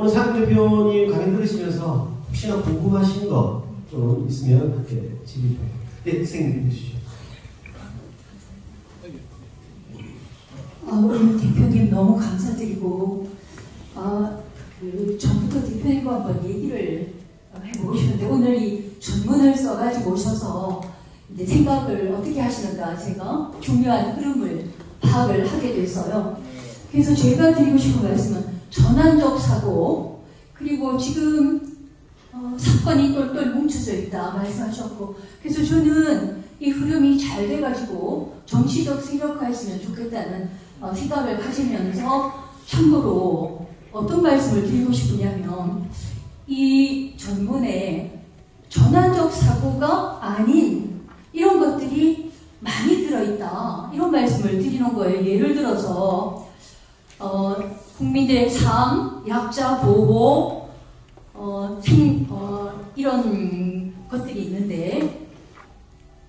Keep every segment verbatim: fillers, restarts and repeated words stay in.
오늘 상 대표님 강의 들으시면서 혹시나 궁금하신 거 좀 있으면 함께 질의 주세요. 네, 선생님 주시죠. 아, 오늘 대표님 너무 감사드리고 아, 그 전부터 대표님과 한번 얘기를 해보고 싶은데 오늘 이 전문을 써가지고 오셔서 이제 생각을 어떻게 하시는가 제가 중요한 흐름을 파악을 하게 됐어요. 그래서 제가 드리고 싶은 말씀은 전환적 사고 그리고 지금 어, 사건이 똘똘 뭉쳐져 있다 말씀하셨고 그래서 저는 이 흐름이 잘 돼가지고 정치적 세력화했으면 좋겠다는 어, 생각을 가지면서 참고로 어떤 말씀을 드리고 싶으냐면 이 전문에 전환적 사고가 아닌 이런 것들이 많이 들어있다 이런 말씀을 드리는 거예요. 예를 들어서 어, 국민들의 삶, 약자 보호 어, 생, 어, 이런 것들이 있는데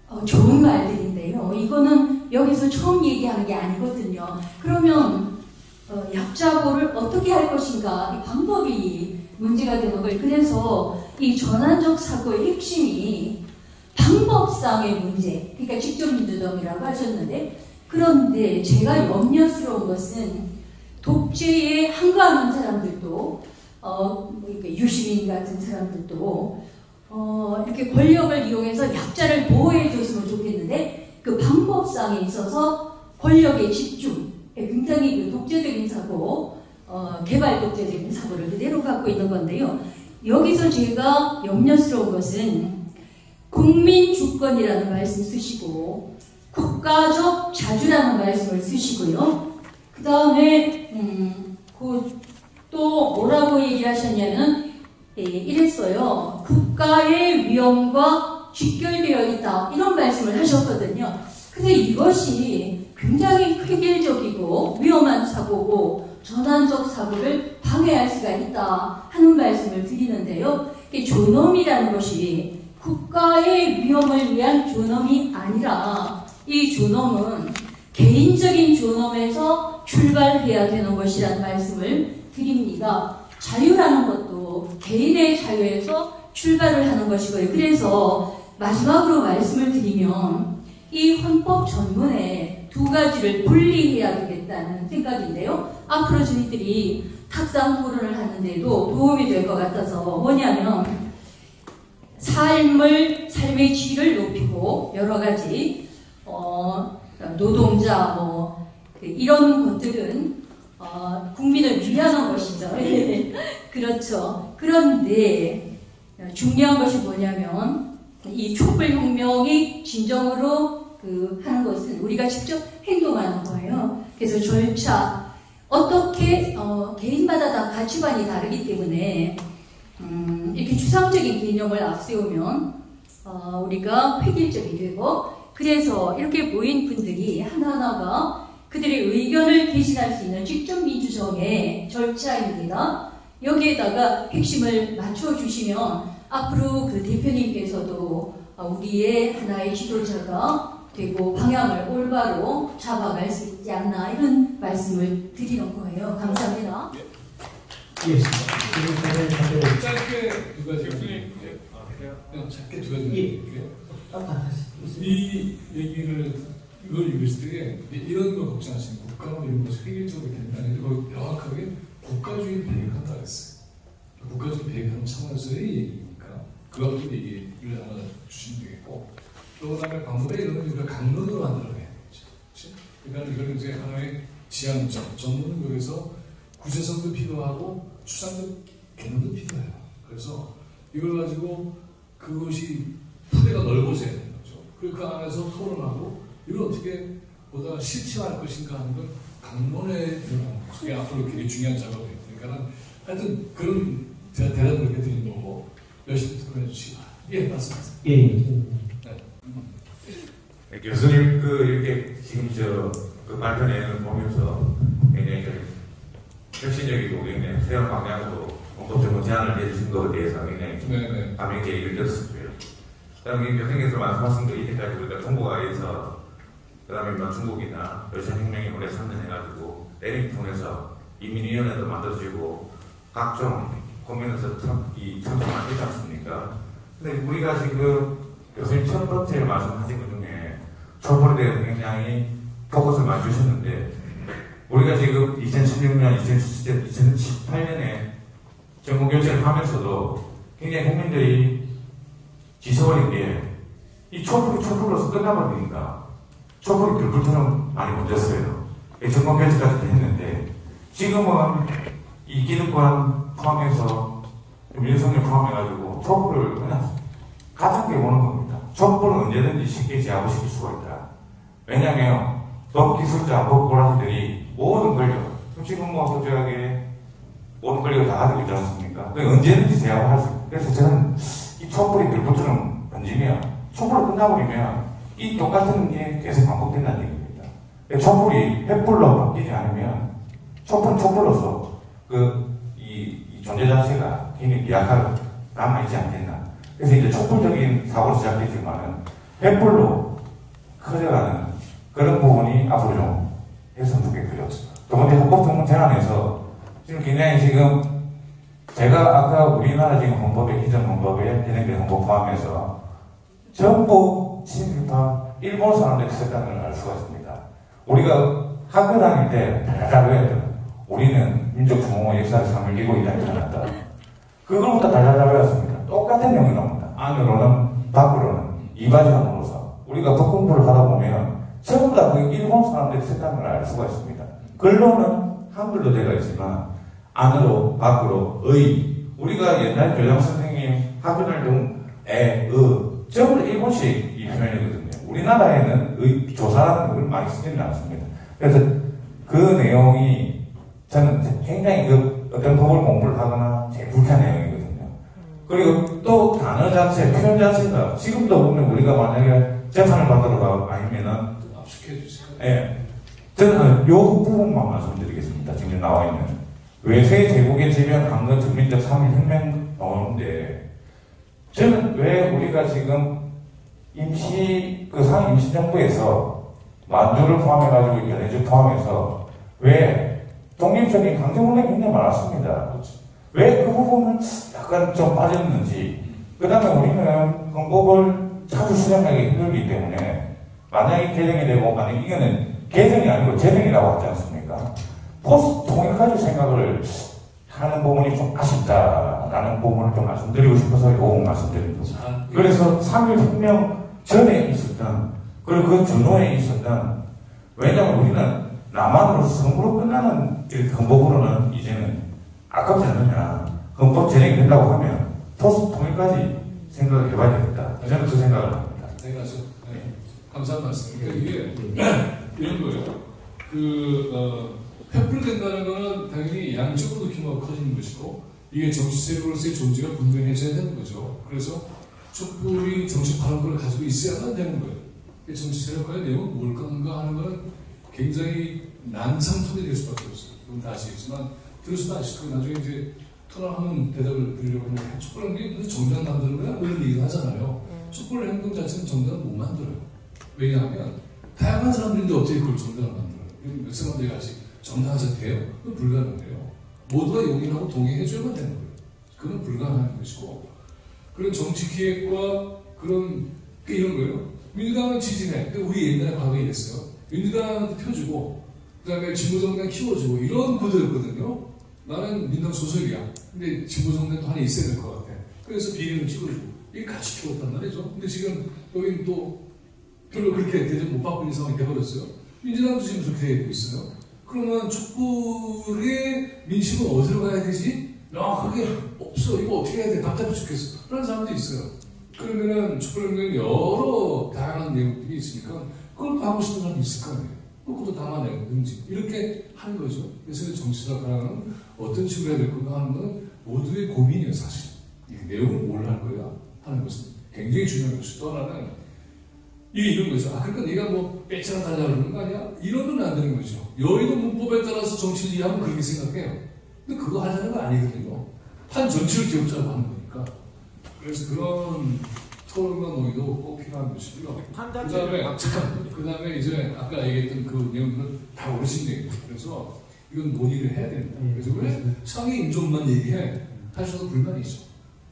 어, 좋은 말들인데요. 이거는 여기서 처음 얘기하는 게 아니거든요. 그러면 어, 약자 보호를 어떻게 할 것인가 이 방법이 문제가 되는 거예요. 그래서 이 전환적 사고의 핵심이 방법상의 문제, 그러니까 직접민주당이라고 하셨는데 그런데 제가 염려스러운 것은 독재에 한가하는 사람들도 어, 유시민 같은 사람들도 어, 이렇게 권력을 이용해서 약자를 보호해 줬으면 좋겠는데 그 방법상에 있어서 권력의 집중, 굉장히 그 독재적인 사고, 어, 개발 독재적인 사고를 그대로 갖고 있는 건데요. 여기서 제가 염려스러운 것은 국민 주권이라는 말씀 쓰시고 국가적 자주라는 말씀을 쓰시고요. 그 다음에 음, 그 또 뭐라고 얘기하셨냐면 예, 이랬어요. 국가의 위험과 직결되어 있다 이런 말씀을 하셨거든요. 근데 이것이 굉장히 획일적이고 위험한 사고고 전환적 사고를 방해할 수가 있다 하는 말씀을 드리는데요. 존엄이라는 것이 국가의 위험을 위한 존엄이 아니라 이 존엄은 개인적인 존엄에서 출발해야 되는 것이라는 말씀을 드립니다. 자유라는 것도 개인의 자유에서 출발을 하는 것이고요. 그래서 마지막으로 말씀을 드리면 이 헌법 전문에 두 가지를 분리해야 되겠다는 생각인데요. 앞으로 저희들이 탁상 토론을 하는데도 도움이 될 것 같아서 뭐냐면 삶을, 삶의 질을 높이고 여러 가지 어, 노동자 뭐 이런 것들은 어, 국민을 위하는 것이죠. 그렇죠. 그런데 중요한 것이 뭐냐면 이 촛불혁명이 진정으로 그 하는 것은 우리가 직접 행동하는 거예요. 그래서 절차 어떻게 어, 개인마다 다 가치관이 다르기 때문에 음, 이렇게 추상적인 개념을 앞세우면 어, 우리가 획일적이 되고 그래서 이렇게 모인 분들이 하나하나가 그들의 의견을 개진할 수 있는 직접민주정의 절차입니다. 여기에다가 핵심을 맞춰주시면 앞으로 그 대표님께서도 우리의 하나의 지도자가 되고 방향을 올바로 잡아갈 수 있지 않나 이런 말씀을 드리는 거예요. 감사합니다. 예, 짧게 누가 대표님 짧게 누가 대표님 이 얘기를 이걸 읽었을 때에 이런 거 걱정하시는 국가와 이런 것이 획일적으로 된다는 걸 명확하게 국가주의 배격한다고 했어요. 국가주의 배격하는 차원에서의 얘기니까 그와 같은 얘기를 아마 주시면 되겠고 또 그다음에 방법에 이런 것을 우리가 강론으로 만들어야 되는 거죠. 그러니까 이걸 이제 하나의 지향적 전문은 그래서 구체성도 필요하고 추상적 개념도 필요해요. 그래서 이걸 가지고 그것이 풀이가 넓어져야 돼요. 그리고 그 안에서 토론하고 이걸 어떻게 보다 실체화할 것인가 하는 걸 강론에 들어가는 거죠. 그게 앞으로 굉장히 중요한 작업이에요. 그러니까 하여튼 그런 제가 대답을 이렇게 드린 거고 열심히 토론해 주시기 바랍니다. 예, 맞습니다. 예. 네. 네, 교수님 그 이렇게 지금 저 그 발표 내용을 보면서 굉장히 혁신적이고 굉장히 새로운 방향으로 공법적으로 제안을 해주신 것에 대해서 굉장히 감명 깊게 읽었습니다. 그 다음에 교수님께서 말씀하신 거 이때까지 우리가 동북아에서 그 다음에 뭐 중국이나 러시아 혁명이 오래 참전해가지고 내림 통해서 인민위원회도 만들어지고 각종 고민에서 참, 이 참석을 하지 않습니까? 근데 우리가 지금 교수님 첫 번째 말씀하신 것 중에 촛불에 대해서 굉장히 포커스를 많이 주셨는데, 우리가 지금 이천십육 년, 이천십팔 년에 정부 교체를 하면서도 굉장히 국민들이 지소원인 게 이 촛불이 촛불로서 끝나버리니까 촛불이 불불처럼 많이 번졌어요. 정권 교체까지 했는데 지금은 이 기득권 포함해서 민속력 포함해가지고 촛불을 그냥 가볍게 보는 겁니다. 촛불은 언제든지 쉽게 제압시킬 수가 있다. 왜냐하면 법기술자, 법고라들이 모든 권력, 정치공무원 조약에 모든 권력을 다 가지고 있지 않습니까? 그러니까 언제든지 제압을 할 수 있다. 그래서 저는 이 촛불이 불불처럼 번지면 촛불로 끝나버리면 이 똑같은 게 계속 반복된다는 얘기입니다. 촛불이 횃불로 바뀌지 않으면 촛불은 촛불로서 그 이 이 존재 자체가 굉장히 약하게 남아있지 않겠나. 그래서 이제 촛불적인 사고로 시작했지만 횃불로 커져가는 그런 부분이 앞으로 좀 했으면 좋겠고요. 두 번째, 헌법소원 재난에서 지금 굉장히 지금 제가 아까 우리나라 지금 헌법에, 기존 헌법에 현행된 헌법 포함해서 전부 친일파 일본 사람들이 썼다는 걸 알 수가 있습니다. 우리가 학교 다닐 때 달달하고 해야 돼요. 우리는 민족중공화 역사를 삼을기고 있다는 게 나왔다. 그거보다 달달하고 해왔습니다. 똑같은 내용이 나옵니다. 안으로는 밖으로는 이바지함으로서 우리가 법 공부를 하다 보면 전부 다 그 일본 사람들이 썼다는 걸 알 수가 있습니다. 글로는 한글로 되어 있지만 안으로 밖으로 의, 우리가 옛날 교장 선생님 학교 다닐 때 에, 의 전부 일본식 이 표현이거든요. 우리나라에는 의, 조사라는 걸 많이 쓰지는 않습니다. 그래서 그 내용이 저는 굉장히 그 어떤 법을 공부를 하거나 제일 불쾌한 내용이거든요. 그리고 또 단어 자체, 표현 자체가 지금도 보면 우리가 만약에 재판을 받으러 가고 아니면은 압축해주세요. 예. 저는 요 부분만 말씀드리겠습니다. 지금 나와 있는 외세 제국의 지배한 강건 전민적 삼일 혁명 나오는데 저는 왜 우리가 지금 임시, 그 상 임시정부에서 만주를 포함해가지고 연해주 포함해서 왜 독립적인 강제문화가 굉장히 많았습니다. 왜 그 부분은 약간 좀 빠졌는지. 그 다음에 우리는 헌법을 자주 수정하기 힘들기 때문에 만약에 개정이 되고, 만약에 이거는 개정이 아니고 재정이라고 하지 않습니까? 포스트 통일까지 생각을 하는 부분이 좀 아쉽다라는 부분을 좀 말씀드리고 싶어서 요거 말씀드립니다. 그래서 삼일 혁명 전에 있었던, 그리고 그 전후에 있었던, 왜냐면 우리는 남한으로 성으로 끝나는 헌법으로는 이제는 아깝지 않느냐. 헌법 재정이 된다고 하면 포스트 통일까지 생각을 해봐야 됩니다. 저는 그 생각을 합니다. 네, 네. 감사한 말씀. 그러니까 이게 이런 거예요. 그, 어, 횃불된다는 거는 당연히 양적으로도 규모가 커지는 것이고, 이게 정치세력으로서의 존재가 분명해져야 되는 거죠. 그래서 촛불이 정치 발언권을 가지고 있어야만 되는 거예요. 정치세력과의 내용은 뭘까 하는 거는 굉장히 난상토대 될 수밖에 없어요. 그건 다 아시겠지만, 들으셔도 아시고, 나중에 이제 토론하면 대답을 드리려고 하면, 촛불하는 게 정당 만드는 거야? 이런 얘기를 하잖아요. 촛불 행동 자체는 정당을 못 만들어요. 왜냐하면, 다양한 사람들인데 어떻게 그걸 정당을 만들어요? 몇 사람들이 아직 정당화자 돼요? 그건 불가능해요. 모두가 용인하고 동의해줘야만 되는 거예요. 그건 불가능한 것이고, 그런 정치기획과 그런 게 이런 거예요. 민주당은 지지해. 우리 옛날에 과거에 이랬어요. 민주당한테 펴주고, 그 다음에 진보정당 키워주고, 이런 구도였거든요. 나는 민당 소속이야. 근데 진보정당도 하나 있어야 될 것 같아. 그래서 비리는 찍어주고, 이게 같이 키웠단 말이죠. 근데 지금 여긴 또 별로 그렇게 대접 못 받고 있는 상황이 돼버렸어요. 민주당도 지금 그렇게 되고 있어요. 그러면 촛불의 민심은 어디로 가야 되지? 야, 그게 없어. 이거 어떻게 해야 돼? 답답해 죽겠어. 그런 사람도 있어요. 그러면은 촛불에는 여러 다양한 내용들이 있으니까 그걸 하고 싶은 사람이 있을 거 아니에요. 그것도 담아내든지. 이렇게 하는 거죠. 그래서 정치사라는 어떤 식으로 해야 될 건가 하는 건 모두의 고민이에요, 사실. 이 내용을 뭘 할 거야? 하는 것은 굉장히 중요한 것이 또 하나는 이게 이런 거죠. 아, 그러니까 네가 뭐 빼치랑 달라 그러는 거 아니야? 이러면 안 되는 거죠. 여의도 문법에 따라서 정치를 이해하면 그렇게 생각해요. 근데 그거 하려는 거 아니거든요. 판 전체를 기업자로 하는 거니까. 그래서 그런 토론과 논의도 꼭 필요한 것이고요. 그 다음에, 그 다음에 이제 아까 얘기했던 그 내용들은 다 오르신 얘기예요. 그래서 이건 논의를 해야 된다. 그래서 왜 성의 인종만 얘기해? 하셔서 불만이죠.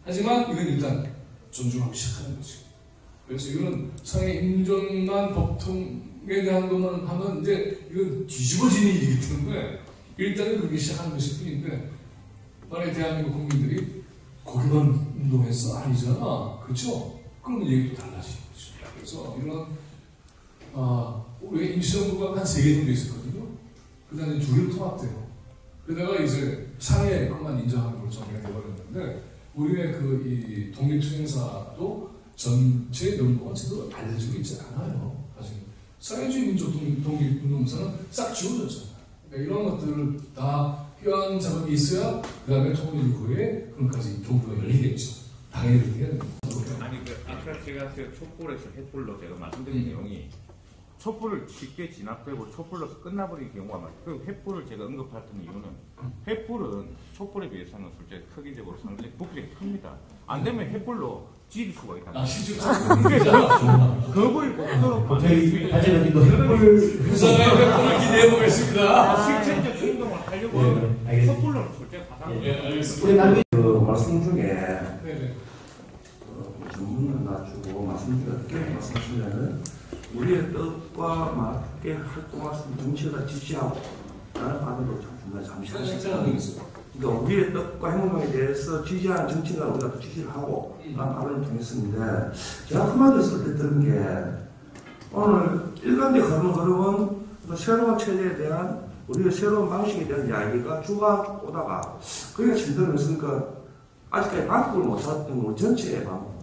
하지만 이건 일단 존중하고 시작하는 거죠. 그래서 이거는 성의 인종만 법통에 대한 것만 하면 이제 이건 뒤집어지는 일이기 때문에 일단은 그렇게 시작하는 것일 뿐인데, 만약에 대한민국 국민들이 거기만 운동했어? 아니잖아. 그렇죠? 그러면 얘기도 달라지는 거죠. 그래서 이런 아, 왜 임시정부가 한 세 개 정도 있었거든요. 그 다음에 두 개로 통합돼요. 그러다가 이제 상해 것만 인정하는 걸로 정리가 되어버렸는데, 우리의 그 이 독립투쟁사도 전체 논리가 제대로 알려지고 있지 않아요. 사실 사회주의 민족 독립운동사는 싹 지워졌잖아요. 그러니까 이런 것들을 다 필요한 작업이 있어야 그 다음에 통일 이후에 그런까지 정부가 열리겠죠. 당연히 그렇게 해야 됩니다. 아니 그 아까 제가 촛불에서 햇불로 제가 말씀드린 음. 내용이 촛불을 쉽게 진압되고 촛불로서 끝나버린 경우가 많아요. 그 횃불을 제가 언급했던 이유는 횃불은 촛불에 비해서는 솔직히 크기적으로 상당히 부피가 큽니다. 안 되면 횃불로 지질 수가 있다. 아, 실제로 겁을 먹도록 만들 수 있다. 부산의 횃불을 기대해보겠습니다. 실천적 행동을 하려고 촛불로는 솔직히 가상으로. 그 말씀 중에 전문을 낮추고 말씀 중에 어떻게 말씀하시면은 우리의 뜻과 맞게 활동할 수 있는 정치가 지시하고 나는 반대로 중간에 잠시 하시죠. 그러니까 우리의 뜻과 행동에 대해서 지지하는 정치가 우리가 지시를 하고 나는 반대로 통했었는데, 제가 한마디로 설득드린 게 오늘 일관된 흐름은 흐름은 새로운 체제에 대한 우리의 새로운 방식에 대한 이야기가 주가 오다가 그게 진도했으니까 아직까지 반복을 못 샀던 거 전체에 반복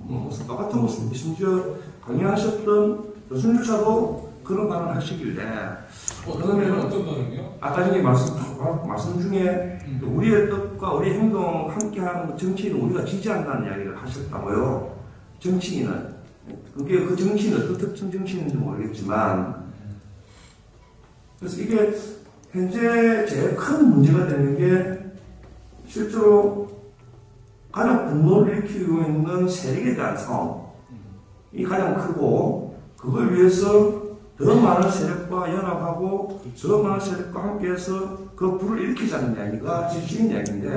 똑같은 모습, 심지어 강요하셨던 순조차도 그런 말을 하시길래 어, 그러면 어떤 말은요? 아까 전에 말씀, 말씀 중에 음. 우리의 뜻과 우리 행동 함께하는 정치인은 우리가 지지한다는 이야기를 하셨다고요. 정치인은 그게 그 정치인은 어떤 특정 정치인인지 모르겠지만, 그래서 이게 현재 제일 큰 문제가 되는 게 실제로 가장 분노를 일으키고 있는 세력에 대한 싸움이 가장 크고, 그걸 위해서 더 많은 세력과 연합하고 더 많은 세력과 함께해서 그 불을 일으키자는 이야기가 지식인 이야기인데,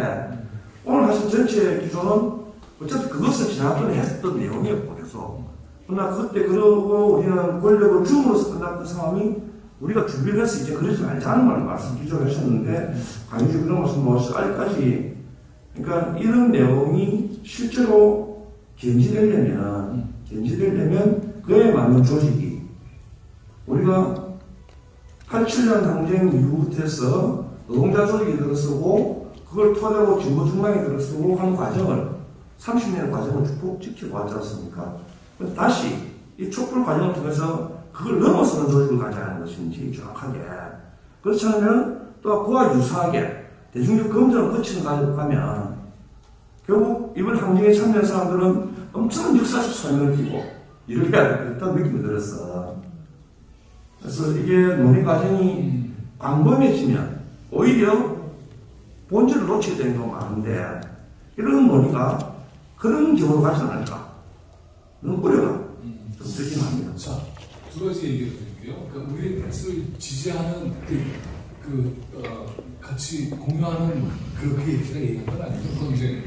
오늘 사실 전체 기조는 어차피 그것을 지난번에 했던 내용이었고, 그래서 그러나 그때 그러고 우리는 권력을 줌으로써 끝났던 상황이 우리가 준비를 해서 이제 그러지 말자는 말씀 기조를 하셨는데, 강의주 그런 말씀 모셔서 아직까지 그러니까 이런 내용이 실제로 견지되려면 견지되려면 그에 맞는 조직이 우리가 팔십칠 년 항쟁 이후부터 노동자 조직이 들어서고 그걸 토대로 진보중앙이 들어서고 한 과정을 삼십 년의 과정을 쭉 지키고 왔지 않습니까? 다시 이 촛불 과정을 통해서 그걸 넘어서는 조직을 가져가는 것인지 정확하게, 그렇지 않으면 또 그와 유사하게 대중적 검증을 거치는 과정을 가면 결국 이번 항쟁에 참여한 사람들은 엄청난 역사적 소명을 띠고 이렇게 됐다는 느낌이 들었어. 그래서 이게 논의 과정이 광범해지면 오히려 본질을 놓치게 되는 경우가 많은데, 이런 논의가 그런 경우로 가지 않을까. 너무 어려워. 음. 좀 들긴 합니다. 자, 두 가지 얘기를 드릴게요. 그러니까 우리의 뜻을 지지하는 그, 그 어, 같이 공유하는 그렇게 얘기가 얘기한 건 아니고, 그건 이제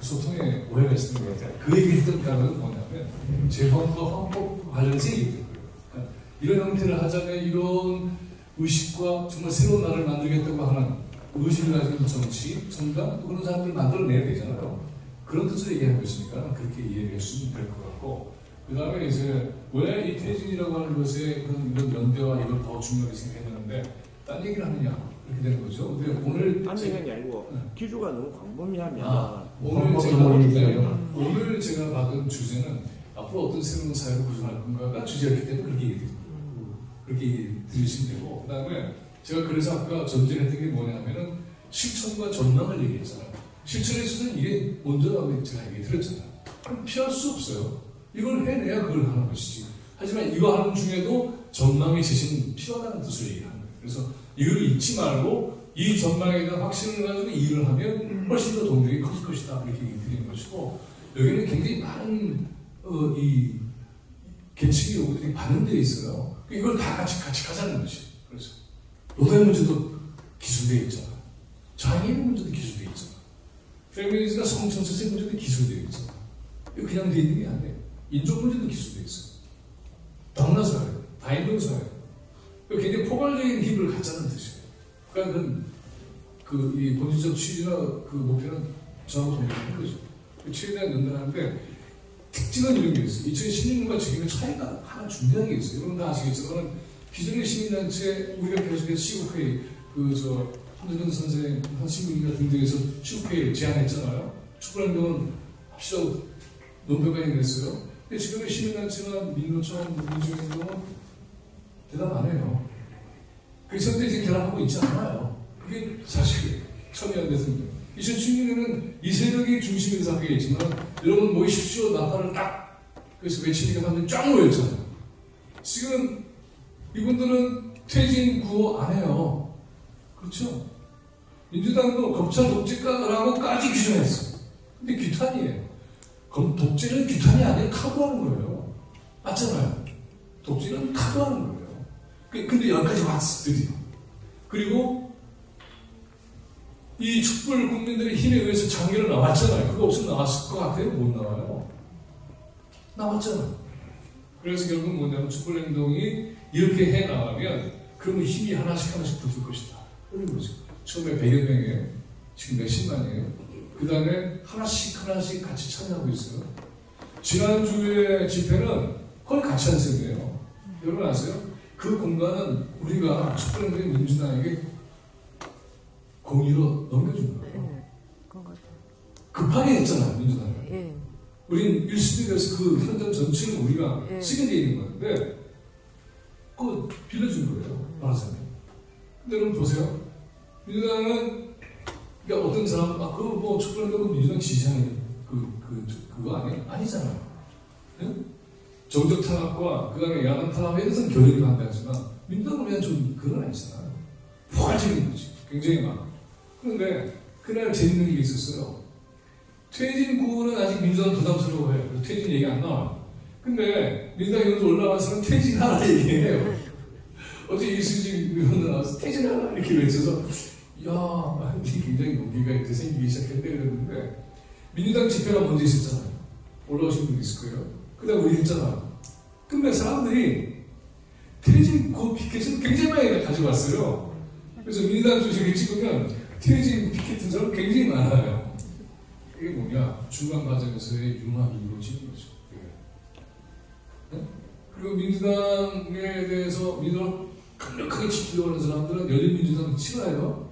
소통에 오해가 있는 것 같아요. 그 얘기 했던 단어는 뭐냐면 재헌과 헌법 관련해서 얘기했던 거예요. 그러니까 이런 형태를 하자면 이런 의식과 정말 새로운 나라를 만들겠다고 하는 의식을 가진 정치, 정당 그런 사람들을 만들어내야 되잖아요. 그런 뜻을 얘기하고 있으니까 그렇게 이해하시면 될 것 같고, 그 다음에 이제 왜 이 퇴진이라고 하는 것에 그런 이런 연대와 이걸 더 중요하게 생각했는데 딴 얘기를 하느냐 이렇게 되는 거죠. 근데 오늘 딴 얘기는 아니고 기조가 너무 광범위하면 아, 오늘 제가 음. 오늘 제가 받은 주제는 앞으로 어떤 새로운 사회를 구성할 건가가 주제였기 때문에 그렇게 얘기해요. 음. 그렇게 들으시면 되고, 그 다음에 제가 그래서 아까 전제했던 게 뭐냐면은 실천과 전망을 얘기했잖아요. 실천에 있어서는 이게 먼저라고 제가 얘기 드렸잖아요. 그럼 피할 수 없어요. 이걸 해내야 그걸 하는 것이지. 하지만 이거 하는 중에도 전망이 제시는 필요하다는 뜻을 얘기하는 거예요. 그래서 이걸 잊지 말고 이 전망에 대한 확신을 가지고 일을 하면 훨씬 더 동력이 커질 것이다. 이렇게 얘기 드리는 것이고, 여기는 굉장히 많은 어, 이 계측의 요구들이 반영되어 있어요. 이걸 다 같이 같이 가자는 것이에요. 그래서 노동 문제도 기술되어 있잖아. 장애인 문제도 기술되어 있잖아. 페미니즘과 성정체성 문제도 기술되어 있잖아. 이거 그냥 돼 있는 게 아니에요. 인종 문제도 기술되어 있어. 남녀사회, 다인종사회. 이거 굉장히 포괄적인 힘을 갖자는 뜻이에요. 그러니까 그건 그 이 본질적 취지나 그 목표는 저하고 동일한 거죠. 그 취지에 대한 연단하는데 특징은 이런 게 있어요. 이천십육 년과 지금의 차이가 하나 중대한 게 있어요. 여러분 다 아시겠지만 기존의 시민단체 우리가 계속해서 시국회의 그저 한두전 선생, 한신국이나 등등에서 시국회의 제안했잖아요. 촛불혁명은 합시다 논평까지 그랬어요. 근데 지금의 시민단체나 민노총, 민주행동은 대답 안 해요. 그 선대 이제 결합하고 있지 않아요. 그게 사실 처음이 안 됐습니다. 이천십육 년에는 이 세력이 중심인 사회에 있지만 여러분 모이십시오 나팔을 딱 그래서 외치니까 사람들이 쫙 모였잖아요. 지금 이분들은 퇴진 구호 안 해요. 그렇죠? 민주당도 검찰 독재라고까지 규정했어. 근데 규탄이에요. 그럼 독재는 규탄이 아니라 카구하는 거예요. 맞잖아요. 독재는 카구하는 거예요. 근데 여기까지 왔어 드디어. 그리고 이 촛불 국민들의 힘에 의해서 장기로 나왔잖아요. 그거 없으면 나왔을 것 같아요? 못 나와요. 나왔잖아요. 그래서 결국 뭐냐면 촛불 행동이 이렇게 해 나가면 그러면 힘이 하나씩 하나씩 붙을 것이다. 그런 거죠. 처음에 백여 명이에요. 지금 몇십만이에요. 그 다음에 하나씩 하나씩 같이 참여하고 있어요. 지난주에 집회는 거의 같이 한 셈이에요. 여러분 아세요? 그 공간은 우리가 촛불 행동의 민주당에게 공의로 넘겨준 거예요. 네, 그런 것 같아요. 급하게 했잖아요, 민주당을. 예. 우린 일시적에서 그 현장 전체를 우리가 예. 쓰게 돼 있는 건데, 그거 빌려준 거예요, 말하자면. 근데 여러분 보세요. 민주당은, 그러니까 어떤 사람, 아, 그거 뭐 촛불한다고 민주당 지지하는 그, 그, 그거 아니, 아니잖아요. 네? 정적 탄압과 그 다음에 야당 탄압에 항상 결의를 반대하지만, 민주당은 그냥 좀 그건 아니잖아요. 포괄적인 거지. 굉장히 많아요. 그런데 그날 재밌는 게 있었어요. 퇴진 구호는 아직 민주당 부담스러워해요. 퇴진 얘기 안 나와. 근데 민주당 의원도 올라와서는 퇴진하라 얘기해요. 어제 이수진 의원 나와서 퇴진하라 이렇게 외쳐서 야, 굉장히 논의가 이제 생기기 시작했대 그랬는데 민주당 집회가 먼저 있었잖아요. 올라오신 분도 있을 거예요. 그다음 우리 했잖아. 근데 사람들이 퇴진 구호 피켓을 굉장히 많이 가져왔어요. 그래서 민주당 조직을 찍으면 퇴진 피켓인 사람 굉장히 많아요. 이게 뭐냐? 중간 과정에서의 융합이 이루어지는 거죠. 네? 그리고 민주당에 대해서 민주당 강력하게 지키려고 하는 사람들은 열린민주당을 치러요.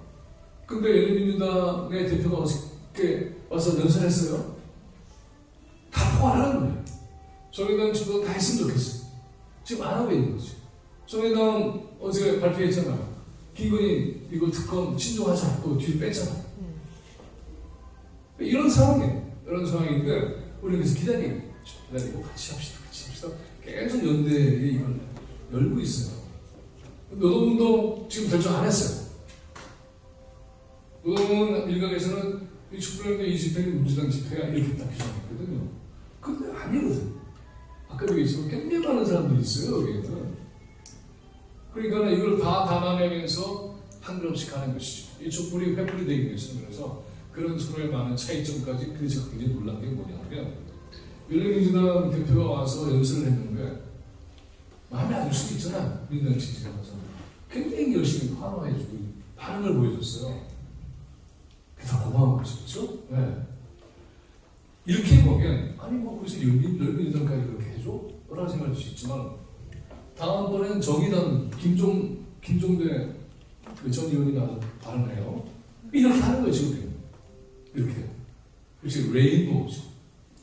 근데 열린민주당의 대표가 어저께 와서 연설했어요. 다 포괄하는 거예요. 정의당 지도도 다 했으면 좋겠어요. 지금 안 하고 있는 거죠. 정의당 어제 발표했잖아요. 김건희 이거 특검 친족하지 않고 뒤에 뺐잖아. 음. 이런 상황이에요. 이런 상황인데 우리는 계속 기다리고 기다리고 같이 합시다. 같이 합시다. 계속 연대에 이걸 열고 있어요. 노동운동 지금 결정 안 했어요. 노동은 일각에서는 이 촛불혁명 이 집회는 민주당 집회야 이렇게 딱 규정했거든요. 근데 아니거든. 아까 얘기했지만 굉장히 많은 사람들이 있어요. 여기에는. 그러니까 이걸 다 담아내면서 한 걸음씩 가는 것이죠. 이 촛불이 회불이 되기 위해서 그래서 그런 서로의 많은 차이점까지 그래서 굉장히 놀란 게 뭐냐면 열린민주당 대표가 와서 연설을 했는데 마음에 안 들 수도 있잖아. 민주당 지지가 와서 굉장히 열심히 환호해주고 하는 걸 보여줬어요. 그게 다 고마운 것이죠. 네. 이렇게 보면 아니 뭐 거기서 열린민주당까지 그렇게 해줘? 라고 생각할 수 있지만 다음번엔 정의당 김종, 김종대 그 전 의원이 나와서 발언해요. 이렇게 하는 거예요, 지금. 이렇게. 그래서 레인보우죠.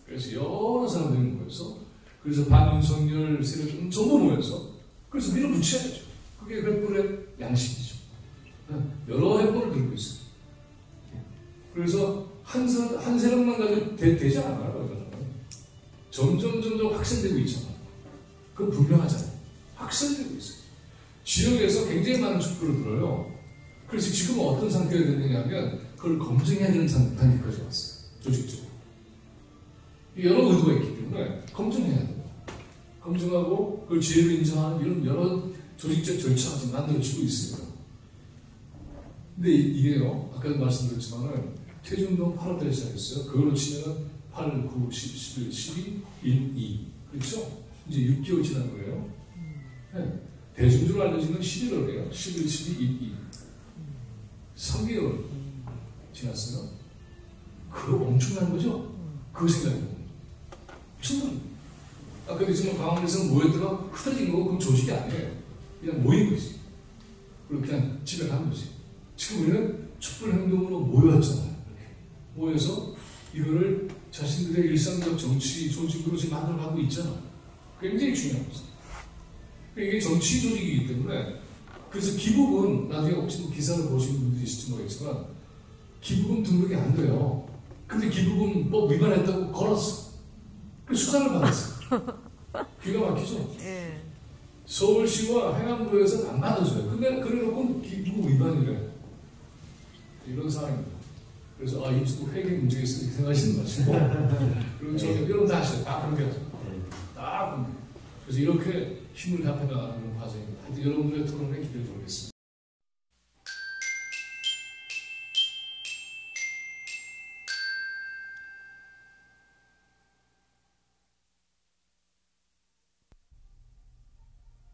그래서 여러 사람들이 모여서, 그래서 반윤석열 세력은 전부 모여서, 그래서 밀어붙여야죠. 그게 횃불의 양식이죠. 여러 횃불을 들고 있어요. 그래서 한, 한 세력만 가지고 되, 되지 않아요. 점점, 점점 확산되고 있잖아요. 그건 분명하잖아요. 확산되고 있어요. 지역에서 굉장히 많은 촛불을 들어요. 그래서 지금 어떤 상태가 됐느냐 하면 그걸 검증해야 되는 단계까지 왔어요. 조직적으로. 여러 의도가 있기 때문에 검증해야 돼요. 검증하고 그걸 지혜로 인정하는 이런 여러 조직적 절차가 지금 만들어지고 있어요. 근데 이게요, 아까도 말씀드렸지만은 퇴중동 팔월달에 시작했어요. 그걸로 치면은 팔, 구, 십, 십일, 십이, 일, 이. 그렇죠? 이제 육 개월 지난 거예요. 네. 대중적으로 알려진 건 십일월이에요. 십일, 십이, 일, 이. 삼 개월 지났어요. 그거 엄청난 거죠? 그 생각이에요. 충분히. 아까 지금 강원에서는 모였다가 흩어진 거고, 그럼 조직이 아니에요. 그냥 모인 거지. 그리고 그냥 집에 가는 거지. 지금 우리는 촛불행동으로 모여왔잖아요. 모여서 이거를 자신들의 일상적 정치 조직으로 지금 만들어가고 있잖아. 굉장히 중요한 거죠. 이게 정치 조직이기 때문에, 그래서 기부금, 나중에 혹시 뭐 기사를 보시는 분들이 있을지 모르겠지만, 기부금 등록이 안 돼요. 근데 기부금법 위반했다고 걸었어. 그래서 수사를 받았어. 기가 막히죠? 예. 서울시와 행안부에서는 안 받아줘요. 근데 그래놓고 기부금 위반이래. 이런 상황입니다. 그래서 아, 임수국 회계 문제겠어 이렇게 생각하시는 거죠. 그럼 저는 여러분 다 하셔요. 다 공개하죠. 다 공개. 그래서 이렇게 힘을 합해나가는 과정입니다. 여러분들의 토론에 기대해 보겠습니다.